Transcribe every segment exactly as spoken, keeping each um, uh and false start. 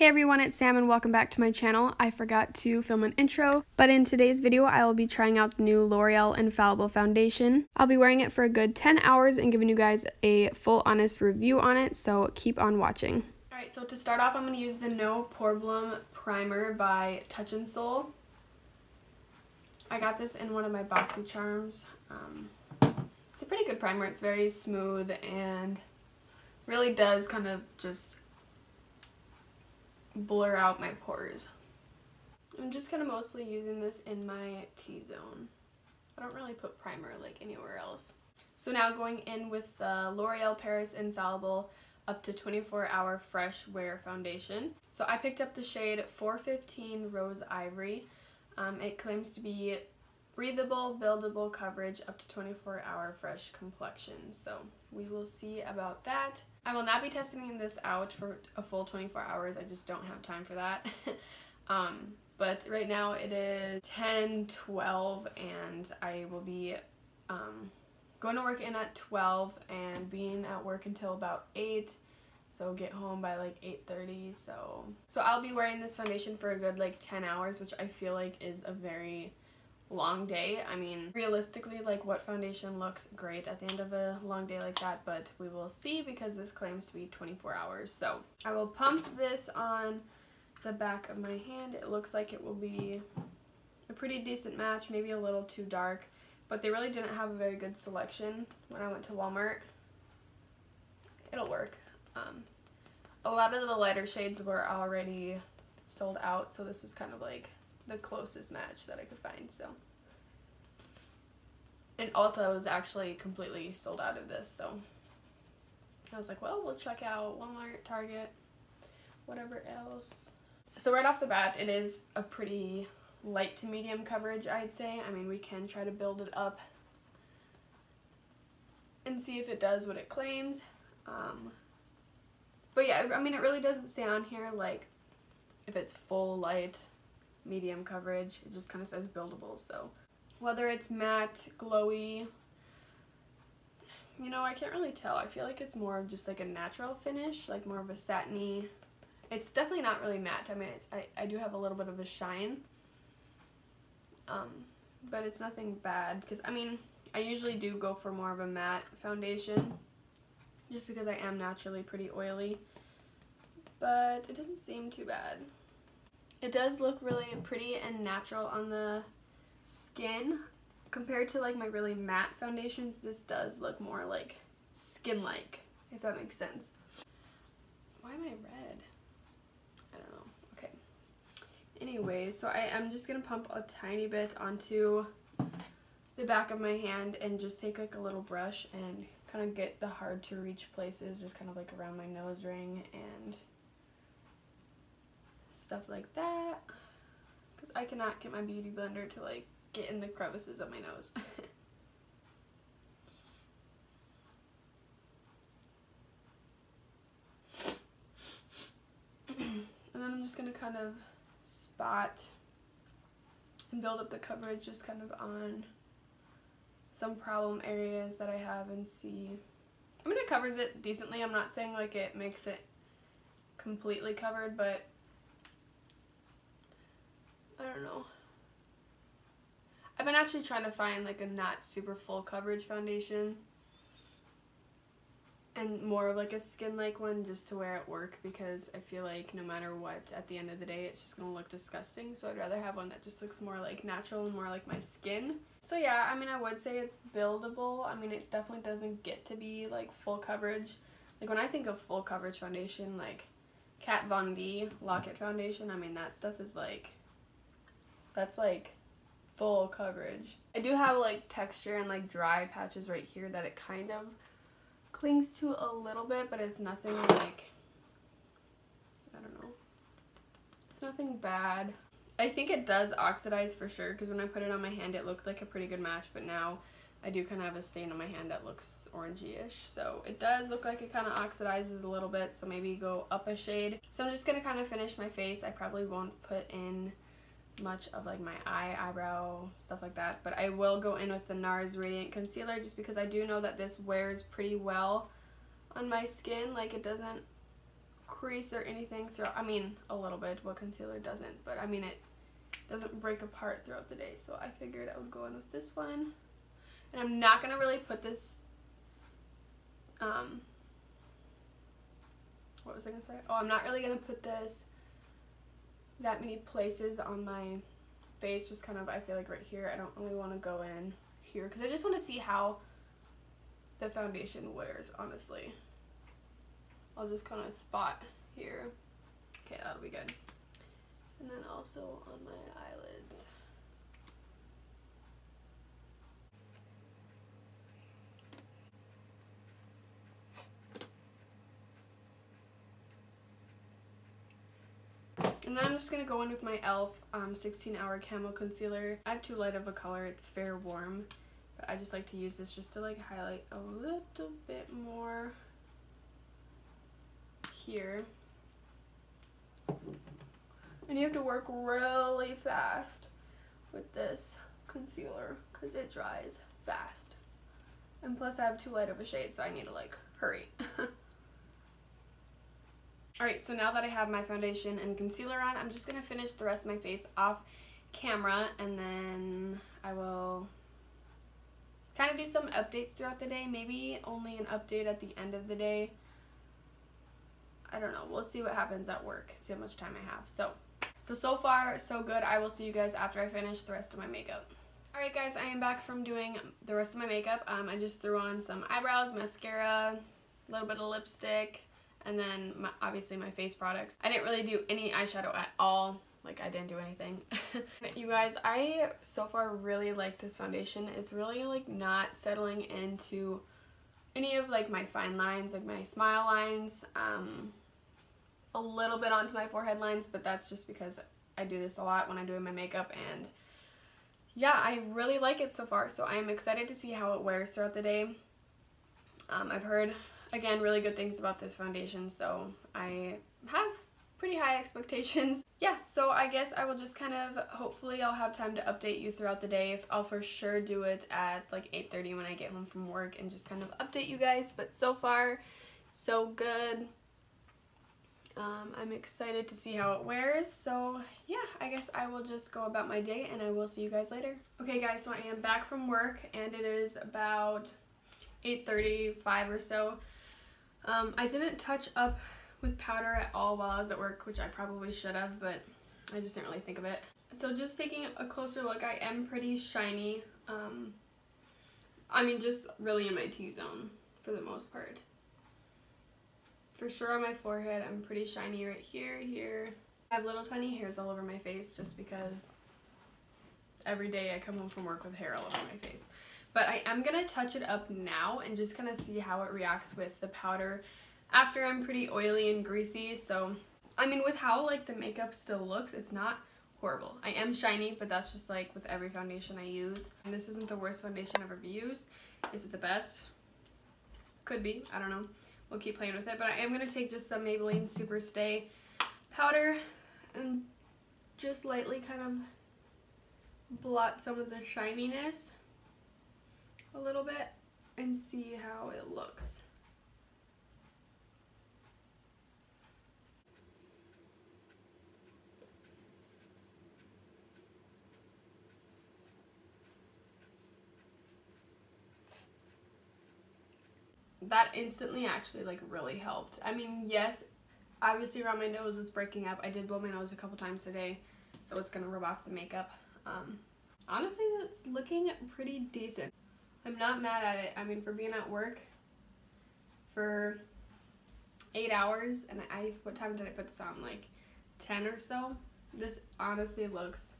Hey everyone, it's Sam and welcome back to my channel. I forgot to film an intro, but in today's video I will be trying out the new L'Oreal Infallible Foundation. I'll be wearing it for a good ten hours and giving you guys a full honest review on it, so keep on watching. Alright, so to start off I'm going to use the No Pore Blum Primer by Touch and Soul. I got this in one of my Boxy Charms. Um, it's a pretty good primer. It's very smooth and really does kind of just blur out my pores. I'm just kind of mostly using this in my T-zone. I don't really put primer like anywhere else. So now going in with the L'Oreal Paris Infallible up to twenty-four hour Fresh Wear Foundation. So I picked up the shade four fifteen Rose Ivory. Um, it claims to be breathable, buildable coverage up to twenty-four hour fresh complexion. So we will see about that. I will not be testing this out for a full twenty-four hours. I just don't have time for that. um, but right now it is ten twelve and I will be um, going to work in at twelve and being at work until about eight. So get home by like eight thirty. So, so I'll be wearing this foundation for a good like ten hours, which I feel like is a very long day. I mean, realistically, like, what foundation looks great at the end of a long day like that? But we will see, because this claims to be twenty-four hours. So I will pump this on the back of my hand. It looks like it will be a pretty decent match, maybe a little too dark, but they really didn't have a very good selection when I went to Walmart. It'll work. Um, a lot of the lighter shades were already sold out, so this was kind of like the closest match that I could find. So, and Ulta was actually completely sold out of this, so I was like, well, we'll check out Walmart, Target, whatever else. So right off the bat, it is a pretty light to medium coverage, I'd say. I mean, we can try to build it up and see if it does what it claims. Um, but yeah, I mean, it really doesn't say on here like if it's full light, medium coverage. It just kind of says buildable. So whether it's matte, glowy, you know, I can't really tell. I feel like it's more of just like a natural finish, like more of a satiny. It's definitely not really matte. I mean, it's, I, I do have a little bit of a shine, um, but it's nothing bad, because I mean, I usually do go for more of a matte foundation just because I am naturally pretty oily, but it doesn't seem too bad. It does look really pretty and natural on the skin. Compared to like my really matte foundations, this does look more like skin-like, if that makes sense. Why am I red? I don't know. Okay. Anyway, so I am just gonna pump a tiny bit onto the back of my hand and just take like a little brush and kind of get the hard to reach places, just kind of like around my nose ring and stuff like that, because I cannot get my beauty blender to like get in the crevices of my nose. And then I'm just gonna kind of spot and build up the coverage just kind of on some problem areas that I have and see. I mean, it covers it decently. I'm not saying like it makes it completely covered, but I don't know. I've been actually trying to find like a not super full coverage foundation and more of like a skin-like one just to wear at work, because I feel like no matter what, at the end of the day, it's just gonna look disgusting. So I'd rather have one that just looks more like natural and more like my skin. So yeah, I mean, I would say it's buildable. I mean, it definitely doesn't get to be like full coverage. Like when I think of full coverage foundation, like Kat Von D Lockett foundation, I mean, that stuff is like, that's like full coverage. I do have like texture and like dry patches right here that it kind of clings to a little bit, but it's nothing like, I don't know, it's nothing bad. I think it does oxidize for sure, because when I put it on my hand it looked like a pretty good match, but now I do kind of have a stain on my hand that looks orangey-ish, so it does look like it kind of oxidizes a little bit, so maybe go up a shade. So I'm just gonna kind of finish my face. I probably won't put in much of like my eye, eyebrow, stuff like that, but I will go in with the NARS Radiant Concealer just because I do know that this wears pretty well on my skin. Like, it doesn't crease or anything throughout. I mean, a little bit, what concealer doesn't, but I mean it doesn't break apart throughout the day, so I figured I would go in with this one. And I'm not going to really put this, um, what was I going to say? Oh, I'm not really going to put this that many places on my face, just kind of, I feel like right here. I don't really want to go in here because I just want to see how the foundation wears, honestly. I'll just kind of spot here. Okay, that'll be good. And then also on my eyelids. And then I'm just going to go in with my e l f. Um, sixteen hour Camo Concealer. I have too light of a color. It's fair warm. But I just like to use this just to like highlight a little bit more here. And you have to work really fast with this concealer because it dries fast. And plus I have too light of a shade, so I need to like hurry. Alright, so now that I have my foundation and concealer on, I'm just going to finish the rest of my face off camera, and then I will kind of do some updates throughout the day. Maybe only an update at the end of the day. I don't know. We'll see what happens at work, see how much time I have. So, so, so far, so good. I will see you guys after I finish the rest of my makeup. Alright guys, I am back from doing the rest of my makeup. Um, I just threw on some eyebrows, mascara, a little bit of lipstick, and then my, obviously my face products. I didn't really do any eyeshadow at all. Like, I didn't do anything. You guys, I so far really like this foundation. It's really like not settling into any of like my fine lines, like my smile lines, um, a little bit onto my forehead lines, but that's just because I do this a lot when I'm doing my makeup. And yeah, I really like it so far, so I'm excited to see how it wears throughout the day. Um, I've heard, again, really good things about this foundation, so I have pretty high expectations. Yeah, so I guess I will just kind of, hopefully I'll have time to update you throughout the day. I'll for sure do it at like eight thirty when I get home from work and just kind of update you guys, but so far, so good. Um, I'm excited to see how it wears, so yeah, I guess I will just go about my day and I will see you guys later. Okay guys, so I am back from work and it is about eight thirty-five or so. Um, I didn't touch up with powder at all while I was at work, which I probably should have, but I just didn't really think of it. So just taking a closer look, I am pretty shiny. Um, I mean, just really in my T-zone for the most part. For sure on my forehead, I'm pretty shiny right here, here. I have little tiny hairs all over my face just because every day I come home from work with hair all over my face. But I am going to touch it up now and just kind of see how it reacts with the powder after I'm pretty oily and greasy. So, I mean, with how, like, the makeup still looks, it's not horrible. I am shiny, but that's just, like, with every foundation I use. And this isn't the worst foundation I've ever used. Is it the best? Could be. I don't know. We'll keep playing with it. But I am going to take just some Maybelline Super Stay powder and just lightly kind of blot some of the shininess a little bit and see how it looks. That instantly actually like really helped. I mean, yes, obviously around my nose it's breaking up. I did blow my nose a couple times today, so it's gonna rub off the makeup. Um, honestly, that's looking pretty decent. I'm not mad at it. I mean, for being at work for eight hours, and I, what time did I put this on? Like ten or so? This honestly looks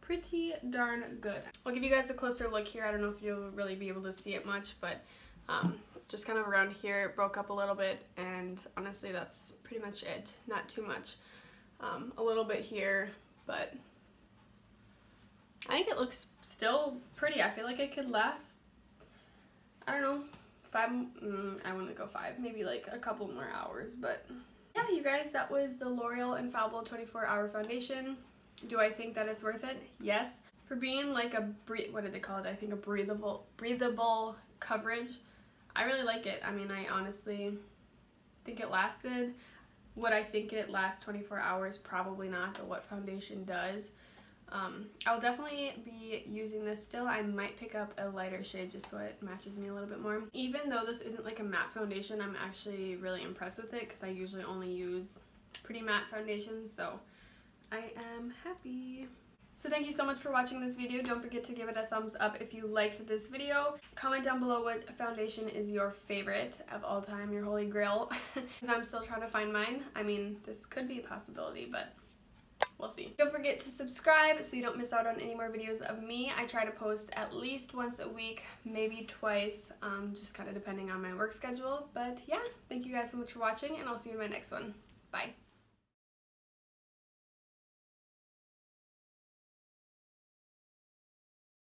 pretty darn good. I'll give you guys a closer look here. I don't know if you'll really be able to see it much, but um, just kind of around here, it broke up a little bit, and honestly, that's pretty much it. Not too much. Um, a little bit here, but I think it looks still pretty. I feel like it could last, I don't know, five, mm, I wouldn't go five, maybe like a couple more hours, but yeah, you guys, that was the L'Oreal Infallible twenty-four hour foundation. Do I think that it's worth it? Yes. For being like a, what did they call it? I think a breathable, breathable coverage. I really like it. I mean, I honestly think it lasted. Would I think it lasts twenty-four hours? Probably not, but what foundation does. Um, I'll definitely be using this still. I might pick up a lighter shade just so it matches me a little bit more. Even though this isn't like a matte foundation, I'm actually really impressed with it because I usually only use pretty matte foundations, so I am happy. So thank you so much for watching this video. Don't forget to give it a thumbs up if you liked this video. Comment down below what foundation is your favorite of all time, your holy grail. Because I'm still trying to find mine. I mean, this could be a possibility, but we'll see. Don't forget to subscribe so you don't miss out on any more videos of me. I try to post at least once a week, maybe twice, um, just kind of depending on my work schedule. But yeah, thank you guys so much for watching, and I'll see you in my next one. Bye.